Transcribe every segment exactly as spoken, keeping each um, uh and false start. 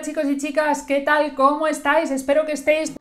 Hola chicos y chicas, ¿qué tal? ¿Cómo estáis? Espero que estéis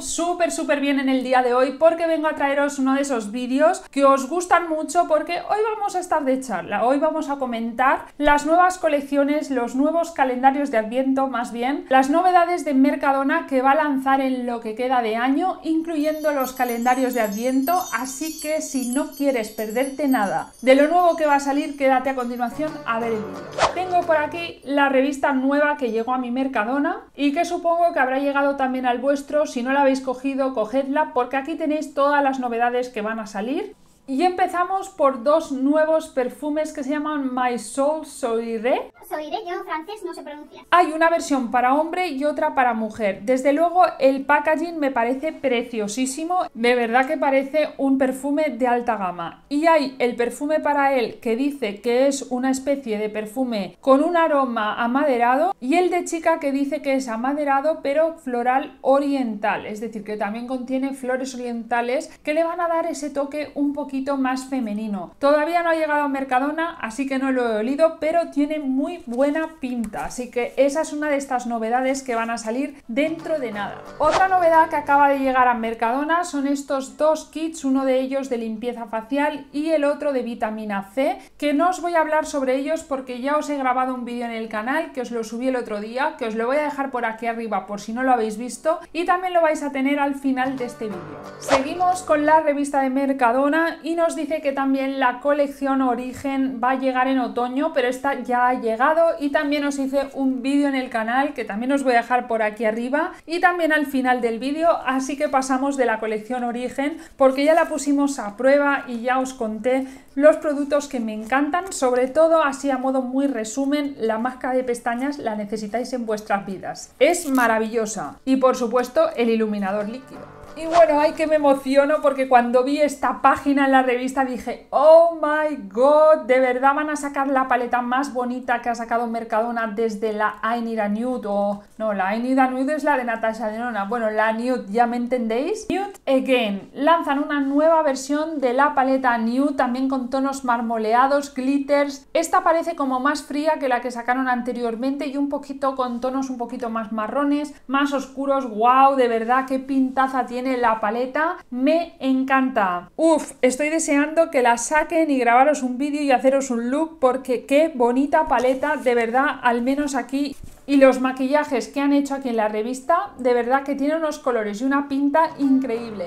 súper súper bien en el día de hoy, porque vengo a traeros uno de esos vídeos que os gustan mucho, porque hoy vamos a estar de charla, hoy vamos a comentar las nuevas colecciones, los nuevos calendarios de Adviento más bien, las novedades de Mercadona que va a lanzar en lo que queda de año, incluyendo los calendarios de Adviento, así que si no quieres perderte nada de lo nuevo que va a salir, quédate a continuación a ver el vídeo. Tengo por aquí la revista nueva que llegó a mi Mercadona y que supongo que habrá llegado también al vuestro. Si no la habéis cogido, cogedla, porque aquí tenéis todas las novedades que van a salir. Y empezamos por dos nuevos perfumes que se llaman My Soul Soiré. Soiré, yo francés no se pronuncia. Hay una versión para hombre y otra para mujer. Desde luego el packaging me parece preciosísimo. De verdad que parece un perfume de alta gama. Y hay el perfume para él, que dice que es una especie de perfume con un aroma amaderado. Y el de chica, que dice que es amaderado pero floral oriental. Es decir, que también contiene flores orientales que le van a dar ese toque un poquito más femenino. Todavía no ha llegado a Mercadona, así que no lo he olido, pero tiene muy buena pinta, así que esa es una de estas novedades que van a salir dentro de nada. Otra novedad que acaba de llegar a Mercadona son estos dos kits, uno de ellos de limpieza facial y el otro de vitamina C, que no os voy a hablar sobre ellos porque ya os he grabado un vídeo en el canal que os lo subí el otro día, que os lo voy a dejar por aquí arriba por si no lo habéis visto, y también lo vais a tener al final de este vídeo. Seguimos con la revista de Mercadona y nos dice que también la colección Origen va a llegar en otoño, pero esta ya ha llegado, y también os hice un vídeo en el canal que también os voy a dejar por aquí arriba y también al final del vídeo, así que pasamos de la colección Origen porque ya la pusimos a prueba y ya os conté los productos que me encantan, sobre todo así a modo muy resumen, la máscara de pestañas la necesitáis en vuestras vidas, es maravillosa, y por supuesto el iluminador líquido. Y bueno, ay que me emociono, porque cuando vi esta página en la revista dije ¡oh my god! De verdad van a sacar la paleta más bonita que ha sacado Mercadona desde la I Need a Nude, o... no, la I Need a Nude es la de Natasha Denona, bueno, la Nude, ya me entendéis. Nude Again, lanzan una nueva versión de la paleta Nude, también con tonos marmoleados, glitters. Esta parece como más fría que la que sacaron anteriormente y un poquito con tonos un poquito más marrones, más oscuros. ¡Wow! De verdad, qué pintaza tiene la paleta, me encanta. Uf, estoy deseando que la saquen y grabaros un vídeo y haceros un look, porque qué bonita paleta, de verdad, al menos aquí. Y los maquillajes que han hecho aquí en la revista, de verdad que tiene unos colores y una pinta increíble.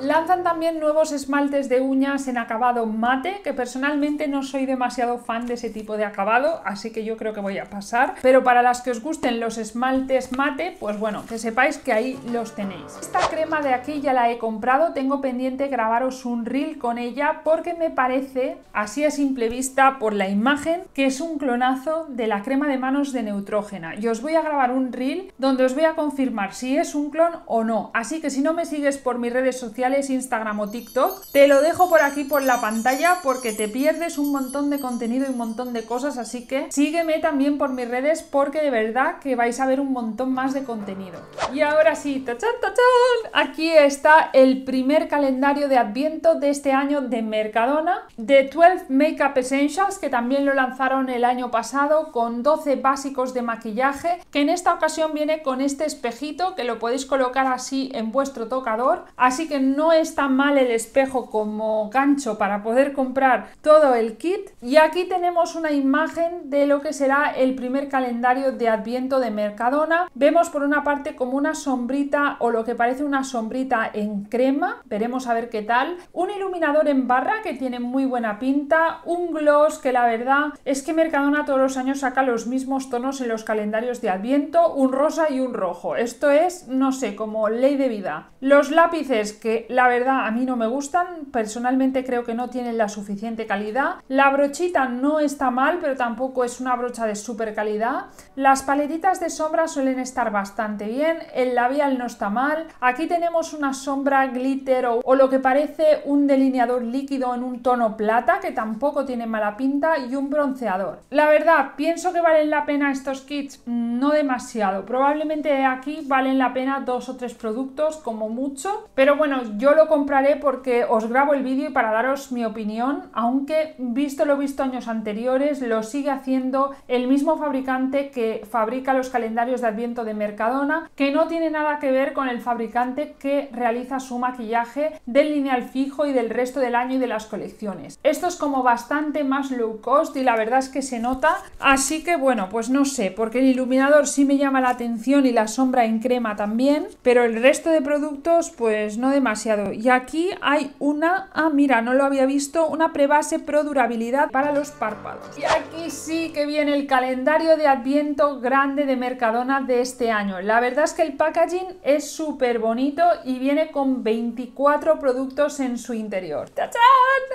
Lanzan también nuevos esmaltes de uñas en acabado mate, que personalmente no soy demasiado fan de ese tipo de acabado, así que yo creo que voy a pasar, pero para las que os gusten los esmaltes mate, pues bueno, que sepáis que ahí los tenéis. Esta crema de aquí ya la he comprado, tengo pendiente grabaros un reel con ella porque me parece, así a simple vista por la imagen, que es un clonazo de la crema de manos de Neutrógena, y os voy a grabar un reel donde os voy a confirmar si es un clon o no, así que si no me sigues por mis redes sociales, Instagram o TikTok, te lo dejo por aquí por la pantalla porque te pierdes un montón de contenido y un montón de cosas, así que sígueme también por mis redes porque de verdad que vais a ver un montón más de contenido. Y ahora sí, tachán, tachán, aquí está el primer calendario de Adviento de este año de Mercadona, de doce Makeup Essentials, que también lo lanzaron el año pasado con doce básicos de maquillaje, que en esta ocasión viene con este espejito que lo podéis colocar así en vuestro tocador, así que no No es tan mal el espejo como gancho para poder comprar todo el kit. Y aquí tenemos una imagen de lo que será el primer calendario de Adviento de Mercadona. Vemos por una parte como una sombrita o lo que parece una sombrita en crema, veremos a ver qué tal, un iluminador en barra que tiene muy buena pinta, un gloss, que la verdad es que Mercadona todos los años saca los mismos tonos en los calendarios de Adviento, un rosa y un rojo, esto es, no sé, como ley de vida. Los lápices, que la verdad a mí no me gustan, personalmente creo que no tienen la suficiente calidad. La brochita no está mal, pero tampoco es una brocha de super calidad. Las paletitas de sombra suelen estar bastante bien, el labial no está mal. Aquí tenemos una sombra glitter o, o lo que parece un delineador líquido en un tono plata, que tampoco tiene mala pinta, y un bronceador. La verdad, pienso que valen la pena estos kits, no demasiado. Probablemente de aquí valen la pena dos o tres productos como mucho, pero bueno, yo lo compraré porque os grabo el vídeo y para daros mi opinión, aunque visto lo visto años anteriores, lo sigue haciendo el mismo fabricante que fabrica los calendarios de Adviento de Mercadona, que no tiene nada que ver con el fabricante que realiza su maquillaje del lineal fijo y del resto del año y de las colecciones. Esto es como bastante más low cost y la verdad es que se nota, así que bueno, pues no sé, porque el iluminador sí me llama la atención y la sombra en crema también, pero el resto de productos pues no demasiado. Y aquí hay una, ah mira, no lo había visto, una prebase pro durabilidad para los párpados. Y aquí sí que viene el calendario de Adviento grande de Mercadona de este año. La verdad es que el packaging es súper bonito y viene con veinticuatro productos en su interior. ¡Tachán!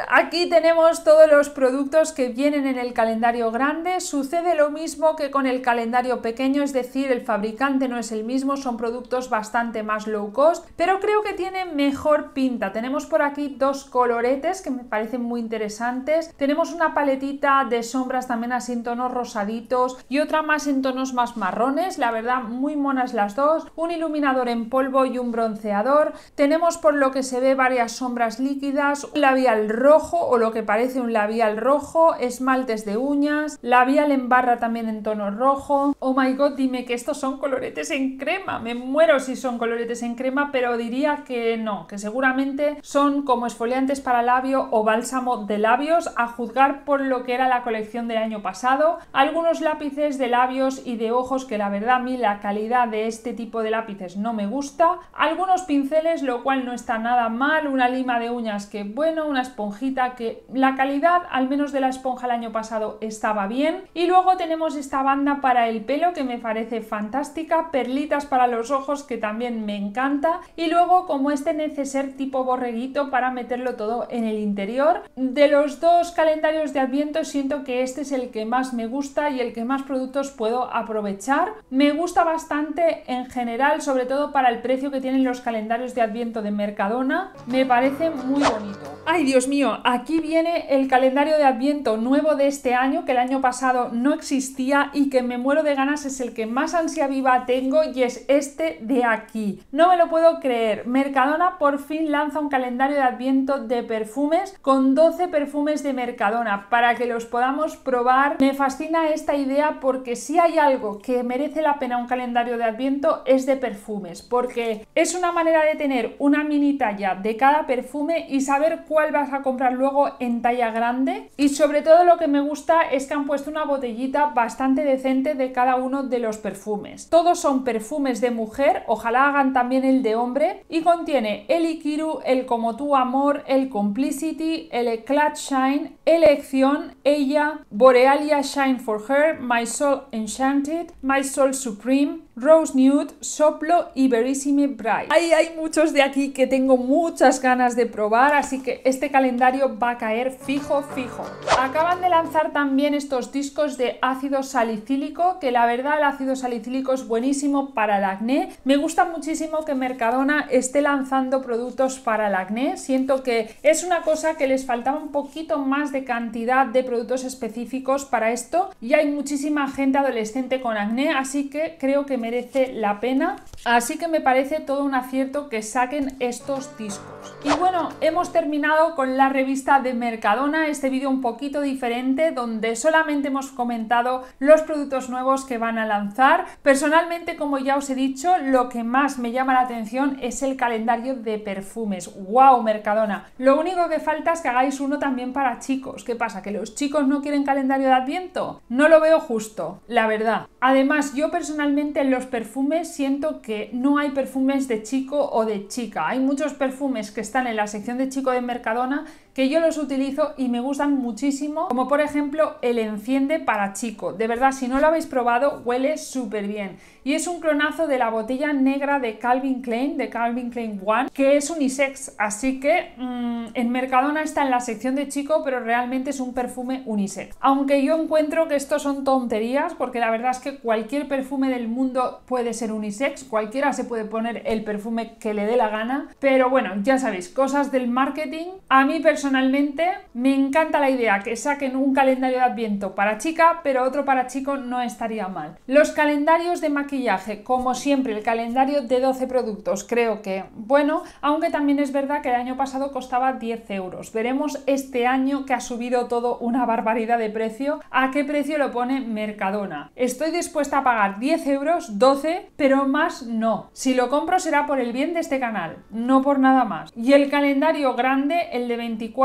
Aquí tenemos todos los productos que vienen en el calendario grande. Sucede lo mismo que con el calendario pequeño, es decir, el fabricante no es el mismo, son productos bastante más low cost, pero creo que tiene mejor pinta. Tenemos por aquí dos coloretes que me parecen muy interesantes. Tenemos una paletita de sombras también así en tonos rosaditos y otra más en tonos más marrones. La verdad, muy monas las dos. Un iluminador en polvo y un bronceador. Tenemos, por lo que se ve, varias sombras líquidas, un labial rojo o lo que parece un labial rojo, esmaltes de uñas, labial en barra también en tono rojo. Oh my god, dime que estos son coloretes en crema. Me muero si son coloretes en crema, pero diría que no, que seguramente son como esfoliantes para labio o bálsamo de labios, a juzgar por lo que era la colección del año pasado. Algunos lápices de labios y de ojos, que la verdad a mí la calidad de este tipo de lápices no me gusta. Algunos pinceles, lo cual no está nada mal. Una lima de uñas que bueno, una esponjita que la calidad, al menos de la esponja el año pasado, estaba bien. Y luego tenemos esta banda para el pelo que me parece fantástica, perlitas para los ojos que también me encanta, y luego como este neceser tipo borreguito para meterlo todo en el interior. De los dos calendarios de Adviento siento que este es el que más me gusta y el que más productos puedo aprovechar. Me gusta bastante en general, sobre todo para el precio que tienen los calendarios de Adviento de Mercadona. Me parece muy bonito. ¡Ay, Dios mío! Aquí viene el calendario de Adviento nuevo de este año, que el año pasado no existía y que me muero de ganas. Es el que más ansia viva tengo y es este de aquí. No me lo puedo creer. Mercadona por fin lanza un calendario de Adviento de perfumes con doce perfumes de Mercadona para que los podamos probar. Me fascina esta idea porque si hay algo que merece la pena un calendario de Adviento es de perfumes, porque es una manera de tener una mini talla de cada perfume y saber cuál vas a comprar luego en talla grande. Y sobre todo lo que me gusta es que han puesto una botellita bastante decente de cada uno de los perfumes. Todos son perfumes de mujer, ojalá hagan también el de hombre, y contiene el Ikiru, el Como tu amor, el Complicity, el Eclat Shine, Elección, Ella, Borealia Shine for Her, My Soul Enchanted, My Soul Supreme, Rose Nude, Soplo y Verissime Bright. Ahí hay muchos de aquí que tengo muchas ganas de probar, así que este calendario va a caer fijo, fijo. Acaban de lanzar también estos discos de ácido salicílico, que la verdad el ácido salicílico es buenísimo para el acné. Me gusta muchísimo que Mercadona esté lanzando productos para el acné. Siento que es una cosa que les faltaba un poquito más de cantidad de productos específicos para esto, y hay muchísima gente adolescente con acné, así que creo que me merece la pena, así que me parece todo un acierto que saquen estos discos. Y bueno, hemos terminado con la revista de Mercadona, este vídeo un poquito diferente donde solamente hemos comentado los productos nuevos que van a lanzar. Personalmente, como ya os he dicho, lo que más me llama la atención es el calendario de perfumes. ¡Wow, Mercadona! Lo único que falta es que hagáis uno también para chicos. ¿Qué pasa? ¿Que los chicos no quieren calendario de Adviento? No lo veo justo, la verdad. Además, yo personalmente los perfumes siento que no hay perfumes de chico o de chica. Hay muchos perfumes que están en la sección de chico de Mercadona que yo los utilizo y me gustan muchísimo, como por ejemplo el Enciende para chico. De verdad, si no lo habéis probado, huele súper bien. Y es un clonazo de la botella negra de Calvin Klein, de Calvin Klein One, que es unisex. Así que mmm, en Mercadona está en la sección de chico, pero realmente es un perfume unisex. Aunque yo encuentro que estos son tonterías, porque la verdad es que cualquier perfume del mundo puede ser unisex, cualquiera se puede poner el perfume que le dé la gana. Pero bueno, ya sabéis, cosas del marketing. A mí personalmente personalmente me encanta la idea que saquen un calendario de adviento para chica, pero otro para chico no estaría mal. Los calendarios de maquillaje, como siempre, el calendario de doce productos, creo que bueno, aunque también es verdad que el año pasado costaba diez euros. Veremos este año, que ha subido todo una barbaridad de precio, a qué precio lo pone Mercadona. Estoy dispuesta a pagar diez euros, doce, pero más no. Si lo compro será por el bien de este canal, no por nada más. Y el calendario grande, el de veinticuatro,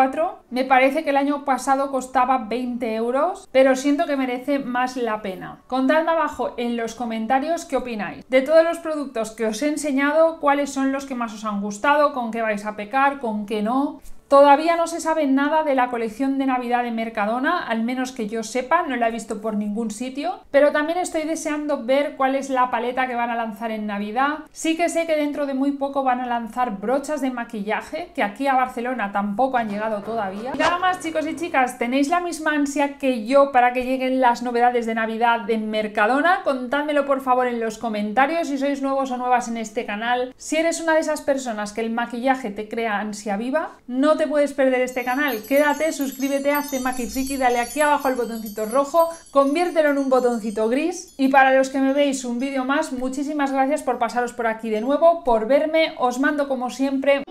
me parece que el año pasado costaba veinte euros, pero siento que merece más la pena. Contadme abajo en los comentarios qué opináis. De todos los productos que os he enseñado, ¿cuáles son los que más os han gustado? ¿Con qué vais a pecar? ¿Con qué no? Todavía no se sabe nada de la colección de Navidad de Mercadona, al menos que yo sepa, no la he visto por ningún sitio, pero también estoy deseando ver cuál es la paleta que van a lanzar en Navidad. Sí que sé que dentro de muy poco van a lanzar brochas de maquillaje, que aquí a Barcelona tampoco han llegado todavía. Y nada más, chicos y chicas, ¿tenéis la misma ansia que yo para que lleguen las novedades de Navidad de Mercadona? Contádmelo por favor en los comentarios si sois nuevos o nuevas en este canal. Si eres una de esas personas que el maquillaje te crea ansia viva, no te No te puedes perder este canal, quédate, suscríbete, hazte maquifriki, dale aquí abajo al botoncito rojo, conviértelo en un botoncito gris. Y para los que me veis un vídeo más, muchísimas gracias por pasaros por aquí de nuevo, por verme, os mando como siempre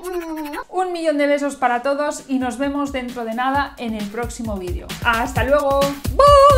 un millón de besos para todos y nos vemos dentro de nada en el próximo vídeo. ¡Hasta luego! ¡Bum!